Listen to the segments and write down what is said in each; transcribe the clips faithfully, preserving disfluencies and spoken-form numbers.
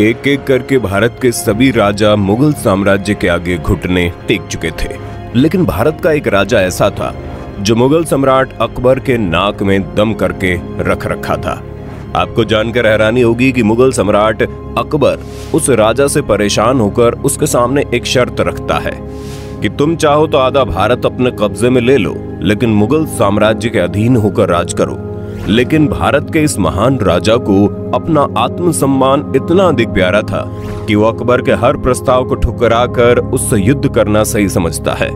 एक एक करके भारत के सभी राजा मुगल साम्राज्य के आगे घुटने टेक चुके थे, लेकिन भारत का एक राजा ऐसा था जो मुगल सम्राट अकबर के नाक में दम करके रख रखा था। आपको जानकर हैरानी होगी कि मुगल सम्राट अकबर उस राजा से परेशान होकर उसके सामने एक शर्त रखता है कि तुम चाहो तो आधा भारत अपने कब्जे में ले लो, लेकिन मुगल साम्राज्य के अधीन होकर राज करो। लेकिन भारत के इस महान राजा को अपना आत्मसम्मान इतना अधिक प्यारा था कि वो अकबर के हर प्रस्ताव को ठुकराकर उससे युद्ध करना सही समझता है।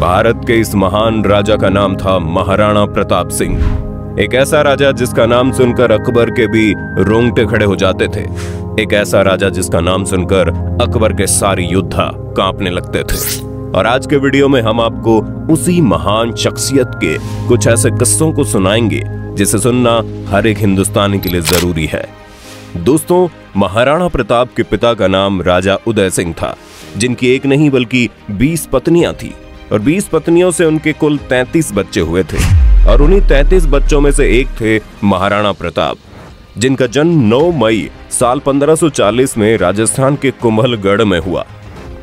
भारत के इस महान राजा का नाम था महाराणा प्रताप सिंह, एक ऐसा राजा जिसका नाम सुनकर अकबर के भी रोंगटे खड़े हो जाते थे, एक ऐसा राजा जिसका नाम सुनकर अकबर के सारे योद्धा कांपने लगते थे। और आज के वीडियो में हम आपको उसी महान शख्सियत के कुछ ऐसे किस्सों को सुनाएंगे जिसे सुनना हर एक हिंदुस्तानी के लिए जरूरी है। दोस्तों, महाराणा प्रताप के पिता का नाम राजा उदय सिंह था, जिनकी एक नहीं बल्कि बीस पत्नियां थी और बीस पत्नियों से उनके कुल तैंतीस बच्चे हुए थे और उन्हीं तैंतीस बच्चों में से एक थे महाराणा प्रताप, जिनका जन्म नौ मई साल पंद्रह सौ चालीस में राजस्थान के कुम्भलगढ़ में हुआ।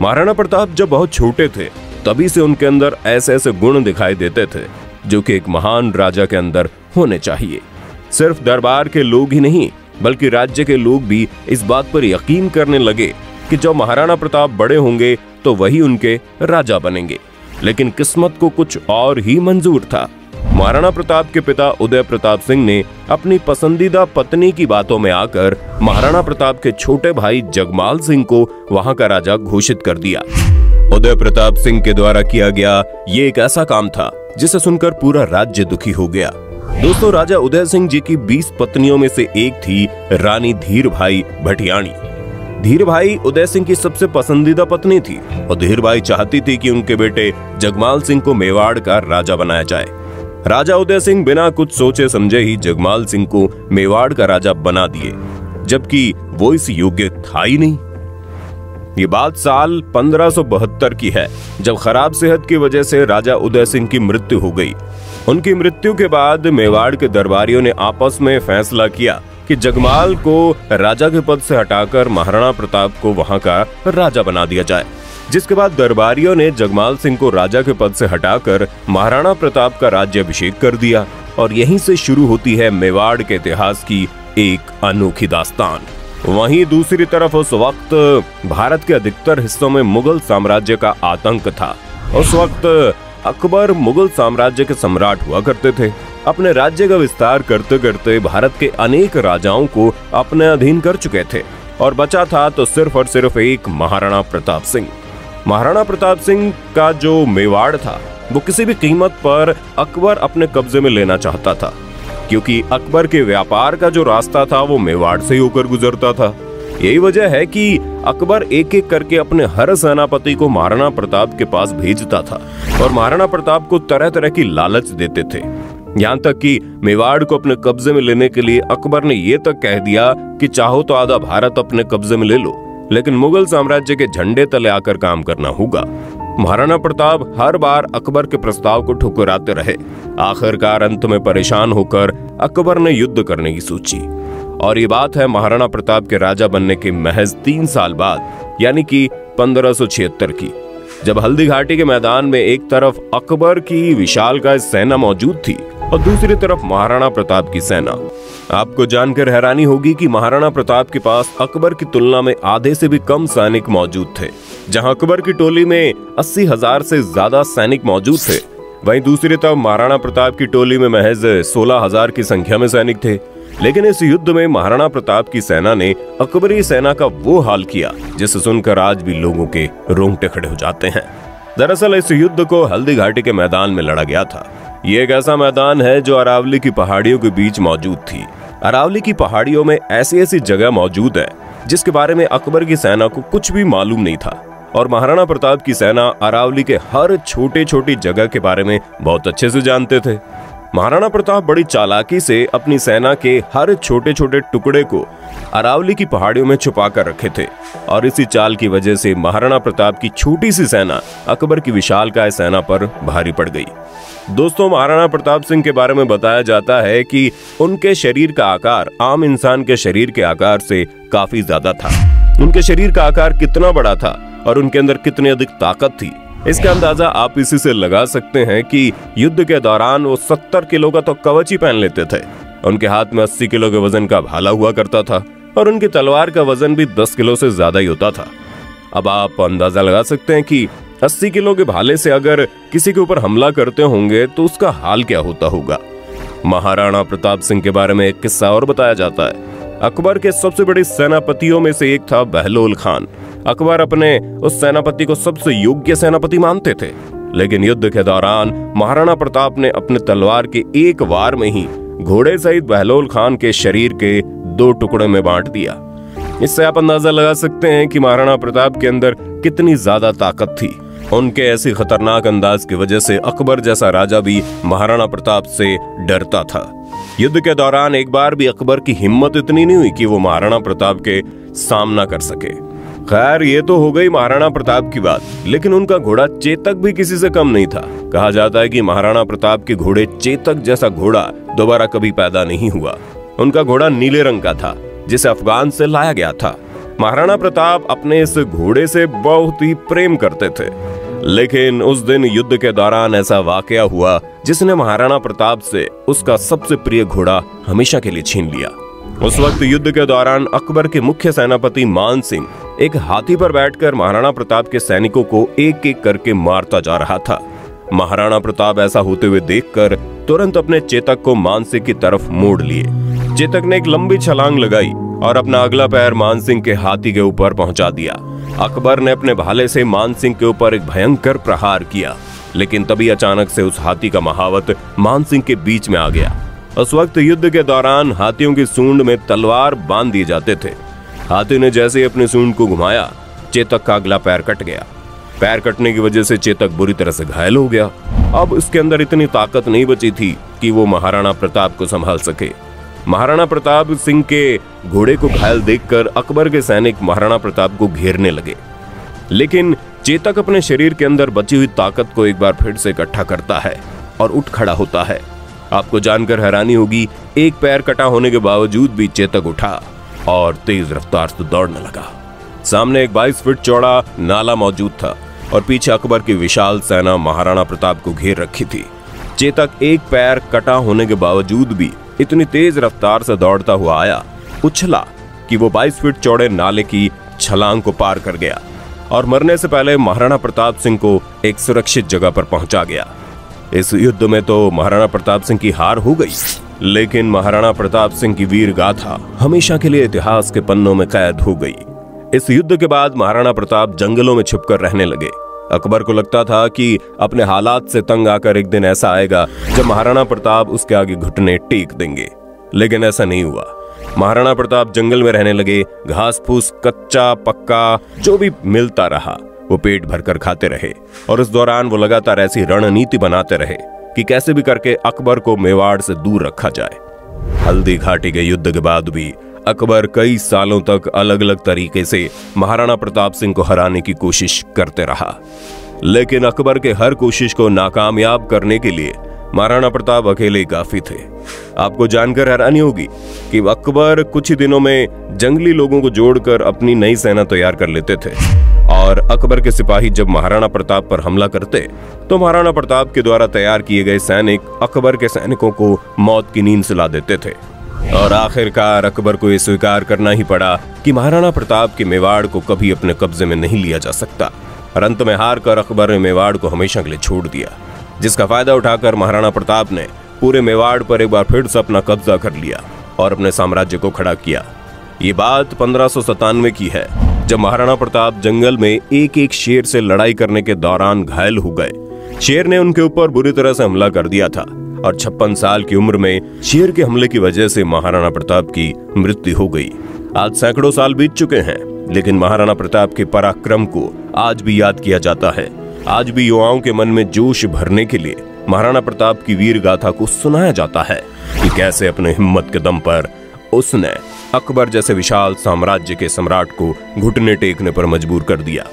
महाराणा प्रताप जब बहुत छोटे थे तभी से उनके अंदर ऐसे ऐसे गुण दिखाई देते थे जो कि एक महान राजा के अंदर होने चाहिए। सिर्फ दरबार के लोग ही नहीं बल्कि राज्य के लोग भी इस बात पर यकीन करने लगे कि जब महाराणा प्रताप बड़े होंगे तो वही उनके राजा बनेंगे, लेकिन किस्मत को कुछ और ही मंजूर था। महाराणा प्रताप के पिता उदय प्रताप सिंह ने अपनी पसंदीदा पत्नी की बातों में आकर महाराणा प्रताप के छोटे भाई जगमाल सिंह को वहां का राजा घोषित कर दिया। उदय प्रताप सिंह के द्वारा किया गया ये एक ऐसा काम था जिसे सुनकर पूरा राज्य दुखी हो गया। दोस्तों, राजा उदय सिंह जी की बीस पत्नियों में से एक थी रानी धीर भाई भटियानी। धीर भाई उदय सिंह की सबसे पसंदीदा पत्नी थी और धीर भाई चाहती थी कि उनके बेटे जगमाल सिंह को मेवाड़ का राजा बनाया जाए। राजा उदय सिंह बिना कुछ सोचे समझे ही जगमाल सिंह को मेवाड़ का राजा बना दिए, जबकि वो इस योग्य था ही नहीं। ये बात साल पंद्रह सौ बहत्तर की है, जब खराब सेहत की वजह से राजा उदय सिंह की मृत्यु हो गई। उनकी मृत्यु के बाद मेवाड़ के दरबारियों ने आपस में फैसला किया कि जगमाल को राजा के पद से हटाकर महाराणा प्रताप को वहां का राजा बना दिया जाए, जिसके बाद दरबारियों ने जगमाल सिंह को राजा के पद से हटाकर महाराणा प्रताप का राज्याभिषेक कर दिया। और यहीं से शुरू होती है मेवाड़ के इतिहास की एक अनोखी दास्तान। वहीं दूसरी तरफ उस वक्त भारत के अधिकतर हिस्सों में मुगल साम्राज्य का आतंक था। उस वक्त अकबर मुगल साम्राज्य के सम्राट हुआ करते थे। अपने राज्य का विस्तार करते करते भारत के अनेक राजाओं को अपने अधीन कर चुके थे और बचा था तो सिर्फ और सिर्फ एक महाराणा प्रताप सिंह। महाराणा प्रताप सिंह का जो मेवाड़ था वो किसी भी कीमत पर अकबर अपने कब्जे में लेना चाहता था, क्योंकि अकबर के व्यापार का जो रास्ता था वो मेवाड़ से होकर गुजरता था। यही वजह है कि अकबर एक एक करके अपने हर सेनापति को महाराणा प्रताप के पास भेजता था और महाराणा प्रताप को तरह तरह की लालच देते थे। यहाँ तक कि मेवाड़ को अपने कब्जे में लेने के लिए अकबर ने ये तक कह दिया कि चाहो तो आधा भारत अपने कब्जे में ले लो, लेकिन मुगल साम्राज्य के झंडे तले आकर काम करना होगा। महाराणा प्रताप हर बार अकबर के प्रस्ताव को ठुकराते रहे। आखिरकार अंत में परेशान होकर अकबर ने युद्ध करने की सोची। और ये बात है महाराणा प्रताप के राजा बनने के महज तीन साल बाद, यानी कि पंद्रह सौ छिहत्तर की, जब हल्दीघाटी के मैदान में एक तरफ अकबर की विशालकाय सेना मौजूद थी और दूसरी तरफ महाराणा प्रताप की सेना। आपको जानकर हैरानी होगी कि महाराणा प्रताप के पास अकबर की तुलना में आधे से भी कम सैनिक मौजूद थे। जहां अकबर की टोली में अस्सी हजार से ज्यादा सैनिक मौजूद थे, वहीं दूसरी तरफ महाराणा प्रताप की टोली में महज सोलह हजार की संख्या में सैनिक थे। लेकिन इस युद्ध में महाराणा प्रताप की सेना ने अकबरी सेना का वो हाल किया जिसे सुनकर आज भी लोगों के रोंगटे खड़े हो जाते हैं। दरअसल इस युद्ध को हल्दी घाटी के मैदान में लड़ा गया था। ये एक ऐसा मैदान है जो अरावली की पहाड़ियों के बीच मौजूद थी। अरावली की पहाड़ियों में ऐसी ऐसी जगह मौजूद है जिसके बारे में अकबर की सेना को कुछ भी मालूम नहीं था और महाराणा प्रताप की सेना अरावली के हर छोटे छोटी जगह के बारे में बहुत अच्छे से जानते थे। महाराणा प्रताप बड़ी चालाकी से अपनी सेना के हर छोटे छोटे टुकड़े को अरावली की पहाड़ियों में छुपा कर रखे थे और इसी चाल की वजह से महाराणा प्रताप की छोटी सी सेना अकबर की विशालकाय सेना पर भारी पड़ गई। दोस्तों, महाराणा प्रताप सिंह के बारे में बताया जाता है कि उनके शरीर का आकार आम इंसान के शरीर के आकार से काफी ज्यादा था। उनके शरीर का आकार कितना बड़ा था और उनके अंदर कितनी अधिक ताकत थी, इसका अंदाजा आप इसी से लगा सकते हैं कि युद्ध के दौरान वो सत्तर किलो का तो कवच ही पहन लेते थे। उनके हाथ में अस्सी किलो के वजन का भाला हुआ करता था और उनकी तलवार का वजन भी दस किलो से ज्यादा ही होता था। अब आप अंदाजा लगा सकते हैं कि अस्सी किलो के भाले से अगर किसी के ऊपर हमला करते होंगे तो उसका हाल क्या होता होगा। महाराणा प्रताप सिंह के बारे में एक किस्सा और बताया जाता है। अकबर के सबसे बड़े सेनापतियों में से एक था बहलोल खान। अकबर अपने उस सेनापति को सबसे योग्य सेनापति मानते थे, लेकिन युद्ध के दौरान महाराणा प्रताप ने अपने तलवार के एक वार में ही घोड़े सहित बहलोल खान के शरीर के दो टुकड़े में बांट दिया। इससे आप अंदाजा लगा सकते हैं कि महाराणा प्रताप के अंदर कितनी ज्यादा ताकत थी। उनके ऐसी खतरनाक अंदाज की वजह से अकबर जैसा राजा भी महाराणा प्रताप से डरता था। युद्ध के दौरान एक बार भी अकबर की हिम्मत इतनी नहीं हुई कि वो महाराणा प्रताप के सामना कर सके। खैर, ये तो हो गई महाराणा प्रताप की बात, लेकिन उनका घोड़ा चेतक भी किसी से कम नहीं था। कहा जाता है कि महाराणा प्रताप के घोड़े चेतक जैसा घोड़ा दोबारा कभी पैदा नहीं हुआ। उनका घोड़ा नीले रंग का था जिसे अफगान से लाया गया था। महाराणा प्रताप अपने इस घोड़े से बहुत ही प्रेम करते थे, लेकिन उस दिन युद्ध के दौरान ऐसा वाकया हुआ जिसने महाराणा प्रताप से उसका सबसे प्रिय घोड़ा हमेशा के लिए छीन लिया। उस वक्त युद्ध के दौरान अकबर के मुख्य सेनापति मानसिंह एक हाथी पर बैठकर महाराणा प्रताप के सैनिकों को एक एक करके मारता जा रहा था। महाराणा प्रताप ऐसा होते हुए देखकर तुरंत अपने चेतक को मानसिंह की तरफ मोड़ लिए। चेतक ने एक लंबी छलांग लगाई और अपना अगला पैर मानसिंह के हाथी के ऊपर पहुंचा दिया। अकबर ने अपने भाले से मानसिंह के ऊपर एक भयंकर प्रहार किया, लेकिन तभी अचानक से उस हाथी का महावत मानसिंह के बीच में आ गया। उस वक्त युद्ध के दौरान हाथियों की सूंड में तलवार बांध दिए जाते थे। हाथी ने जैसे ही अपने सूंड को घुमाया, चेतक का अगला पैर कट गया। पैर कटने की वजह से चेतक बुरी तरह से घायल हो गया। अब उसके अंदर इतनी ताकत नहीं बची थी कि वो महाराणा प्रताप को संभाल सके। महाराणा प्रताप सिंह के घोड़े को घायल देखकर अकबर के सैनिक महाराणा प्रताप को घेरने लगे, लेकिन चेतक अपने शरीर के अंदर बची हुई ताकत को एक बार फिर से इकट्ठा करता है और उठ खड़ा होता है। आपको जानकर हैरानी होगी, एक पैर कटा होने के बावजूद भी चेतक उठा और तेज रफ्तार से दौड़ने लगा। सामने एक बाईस फीट चौड़ा नाला मौजूद था और पीछे अकबर की विशाल सेना महाराणा प्रताप को घेर रखी थी। चेतक एक पैर कटा होने के बावजूद भी इतनी तेज रफ्तार से दौड़ता हुआ आया, उछला कि वो बाईस फीट चौड़े नाले की छलांग को पार कर गया और मरने से पहले महाराणा प्रताप सिंह को एक सुरक्षित जगह पर पहुंचा गया। इस युद्ध में तो महाराणा प्रताप सिंह की हार हो गई, लेकिन महाराणा प्रताप सिंह की वीर गाथा हमेशा के लिए इतिहास के पन्नों में कैद हो गई। इस युद्ध के बाद महाराणा प्रताप जंगलों में छिपकर रहने लगे। अकबर को लगता था कि अपने हालात से तंग आकर एक दिन ऐसा आएगा जब महाराणा प्रताप उसके आगे घुटने टेक देंगे, लेकिन ऐसा नहीं हुआ। महाराणा प्रताप जंगल में रहने लगे। घास फूस, कच्चा पक्का जो भी मिलता रहा वो पेट भरकर खाते रहे और उस दौरान वो लगातार ऐसी रणनीति बनाते रहे कि कैसे भी करके अकबर को मेवाड़ से दूर रखा जाए। हल्दीघाटी के युद्ध के बाद भी अकबर कई सालों तक अलग अलग तरीके से महाराणा प्रताप सिंह को हराने की कोशिश करते रहा, लेकिन अकबर के हर कोशिश को नाकामयाब करने के लिए महाराणा प्रताप अकेले काफी थे। आपको जानकर हैरानी होगी कि अकबर कुछ ही दिनों में जंगली लोगों को जोड़कर अपनी नई सेना तैयार कर लेते थे और अकबर के सिपाही जब महाराणा प्रताप पर हमला करते तो महाराणा प्रताप के द्वारा तैयार किए गए सैनिक अकबर के सैनिकों को मौत की नींद सुला देते थे और आखिरकार अकबर को यह स्वीकार करना ही पड़ा कि महाराणा प्रताप के मेवाड़ को कभी अपने कब्जे में नहीं लिया जा सकता। अंत में हार कर अकबर ने मेवाड़ को हमेशा के लिए छोड़ दिया, जिसका फायदा उठाकर महाराणा प्रताप ने पूरे मेवाड़ पर एक बार फिर से अपना कब्जा कर लिया और अपने साम्राज्य को खड़ा किया। ये बात पंद्रह सौ सतानवे की है, जब महाराणा प्रताप जंगल में एक एक शेर से लड़ाई करने के दौरान घायल हो गए। शेर ने उनके ऊपर बुरी तरह से हमला कर दिया था और छप्पन साल की उम्र में शेर के हमले की वजह से महाराणा प्रताप की मृत्यु हो गई। आज सैकड़ों साल बीत चुके हैं, लेकिन महाराणा प्रताप के पराक्रम को आज भी याद किया जाता है। आज भी युवाओं के मन में जोश भरने के लिए महाराणा प्रताप की वीर गाथा को सुनाया जाता है कि कैसे अपने हिम्मत के दम पर उसने अकबर जैसे विशाल साम्राज्य के सम्राट को घुटने टेकने पर मजबूर कर दिया।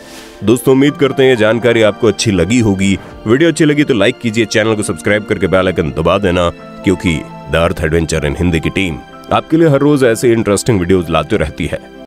दोस्तों, उम्मीद करते हैं जानकारी आपको अच्छी लगी होगी। वीडियो अच्छी लगी तो लाइक कीजिए, चैनल को सब्सक्राइब करके बेल आइकन दबा देना, क्योंकि the earth adventure in Hindi की टीम आपके लिए हर रोज ऐसे इंटरेस्टिंग वीडियोज लाते रहती है।